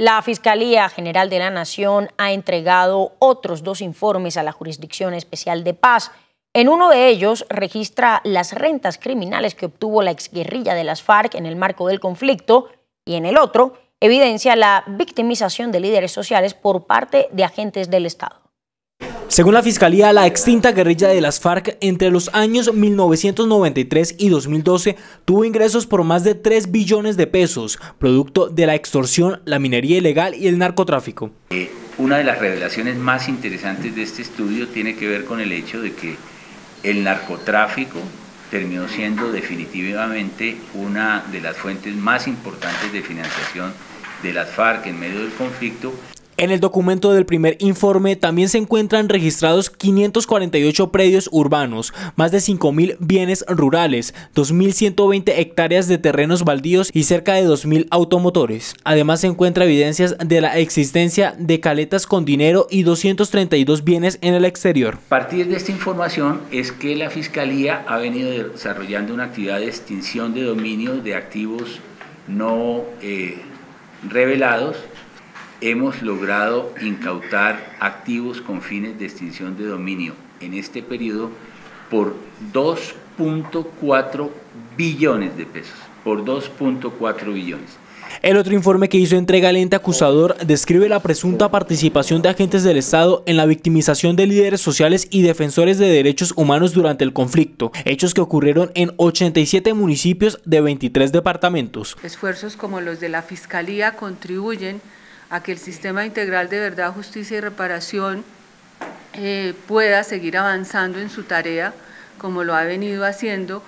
La Fiscalía General de la Nación ha entregado otros dos informes a la Jurisdicción Especial de Paz. En uno de ellos registra las rentas criminales que obtuvo la exguerrilla de las FARC en el marco del conflicto y en el otro evidencia la victimización de líderes sociales por parte de agentes del Estado. Según la Fiscalía, la extinta guerrilla de las FARC entre los años 1993 y 2012 tuvo ingresos por más de 3 billones de pesos, producto de la extorsión, la minería ilegal y el narcotráfico. Una de las revelaciones más interesantes de este estudio tiene que ver con el hecho de que el narcotráfico terminó siendo definitivamente una de las fuentes más importantes de financiación de las FARC en medio del conflicto. En el documento del primer informe también se encuentran registrados 548 predios urbanos, más de 5.000 bienes rurales, 2.120 hectáreas de terrenos baldíos y cerca de 2.000 automotores. Además se encuentra evidencias de la existencia de caletas con dinero y 232 bienes en el exterior. A partir de esta información es que la Fiscalía ha venido desarrollando una actividad de extinción de dominio de activos no revelados. Hemos logrado incautar activos con fines de extinción de dominio en este periodo por 2.4 billones de pesos, por 2.4 billones. El otro informe que hizo entrega al ente acusador describe la presunta participación de agentes del Estado en la victimización de líderes sociales y defensores de derechos humanos durante el conflicto, hechos que ocurrieron en 87 municipios de 23 departamentos. Esfuerzos como los de la Fiscalía contribuyen a que el Sistema Integral de Verdad, Justicia y Reparación pueda seguir avanzando en su tarea, como lo ha venido haciendo,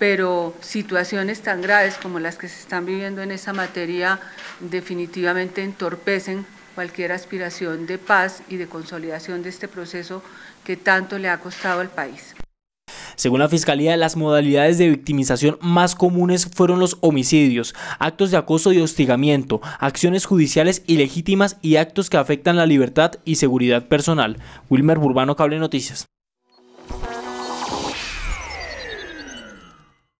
pero situaciones tan graves como las que se están viviendo en esa materia definitivamente entorpecen cualquier aspiración de paz y de consolidación de este proceso que tanto le ha costado al país. Según la Fiscalía, las modalidades de victimización más comunes fueron los homicidios, actos de acoso y hostigamiento, acciones judiciales ilegítimas y actos que afectan la libertad y seguridad personal. Wilmer Burbano, Cable Noticias.